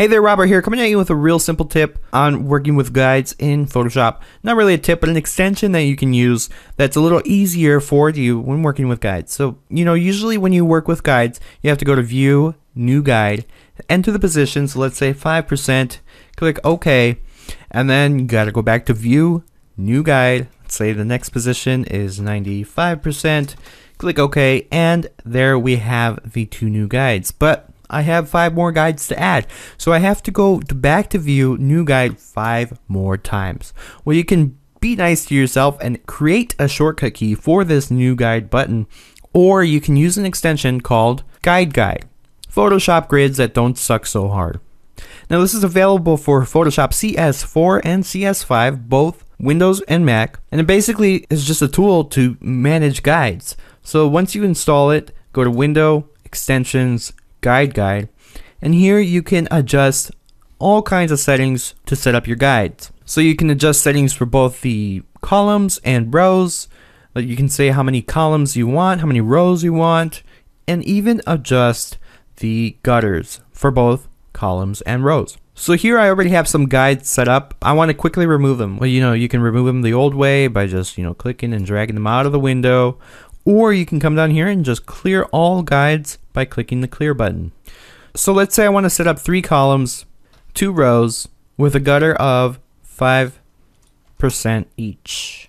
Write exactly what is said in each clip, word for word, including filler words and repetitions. Hey there, Robert here, coming at you with a real simple tip on working with guides in Photoshop. Not really a tip, but an extension that you can use that's a little easier for you when working with guides. So, you know, usually when you work with guides, you have to go to View, New Guide, enter the position, so let's say five percent, click OK, and then you gotta go back to View, New Guide, let's say the next position is ninety-five percent, click OK, and there we have the two new guides. But I have five more guides to add, so I have to go to back to View, New Guide five more times. Well, you can be nice to yourself and create a shortcut key for this New Guide button, or you can use an extension called GuideGuide. Photoshop grids that don't suck so hard. Now, this is available for Photoshop C S four and C S five, both Windows and Mac, and it basically is just a tool to manage guides. So once you install it, go to Window, Extensions, Guide Guide, and here you can adjust all kinds of settings to set up your guides. So you can adjust settings for both the columns and rows. You can say how many columns you want, how many rows you want, and even adjust the gutters for both columns and rows. So here I already have some guides set up. I want to quickly remove them. Well, you know, you can remove them the old way by just, you know, clicking and dragging them out of the window. Or you can come down here and just clear all guides by clicking the clear button. So let's say I want to set up three columns, two rows with a gutter of five percent each.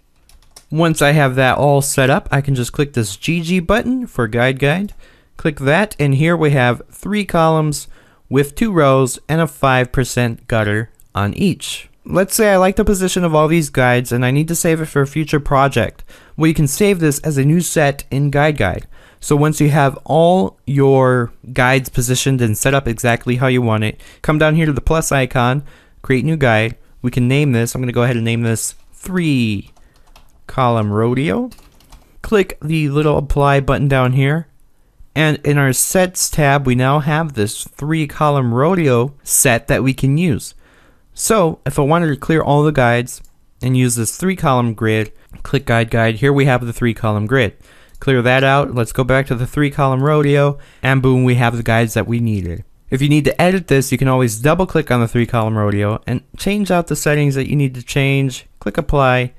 Once I have that all set up, I can just click this G G button for Guide Guide. Click that, and here we have three columns with two rows and a five percent gutter on each. Let's say I like the position of all these guides and I need to save it for a future project. Well, you can save this as a new set in Guide Guide. So once you have all your guides positioned and set up exactly how you want it, come down here to the plus icon, create new guide. We can name this. I'm going to go ahead and name this three column rodeo. Click the little apply button down here. And in our sets tab, we now have this three column rodeo set that we can use. So if I wanted to clear all the guides and use this three column grid, click Guide Guide. Here we have the three column grid. Clear that out. Let's go back to the three column rodeo, and boom, we have the guides that we needed. If you need to edit this, you can always double click on the three column rodeo and change out the settings that you need to change. Click apply,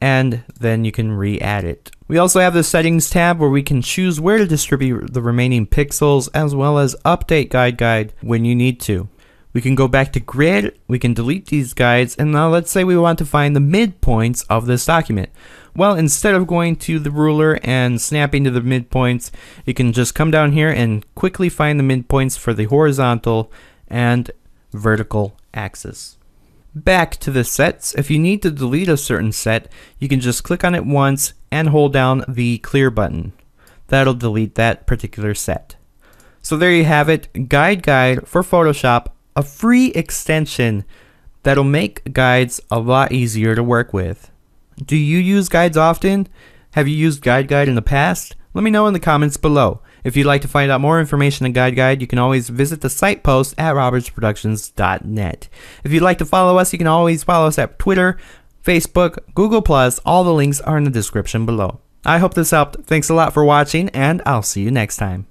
and then you can re-add it. We also have the settings tab where we can choose where to distribute the remaining pixels, as well as update Guide Guide when you need to. We can go back to grid, we can delete these guides, and now let's say we want to find the midpoints of this document. Well, instead of going to the ruler and snapping to the midpoints, you can just come down here and quickly find the midpoints for the horizontal and vertical axis. Back to the sets, if you need to delete a certain set, you can just click on it once and hold down the clear button. That'll delete that particular set. So there you have it, Guide Guide for Photoshop, a free extension that'll make guides a lot easier to work with. Do you use guides often? Have you used Guide Guide in the past? Let me know in the comments below. If you'd like to find out more information on Guide Guide, you can always visit the site post at roberts productions dot net. If you'd like to follow us, you can always follow us at Twitter, Facebook, Google plus. All the links are in the description below. I hope this helped. Thanks a lot for watching, and I'll see you next time.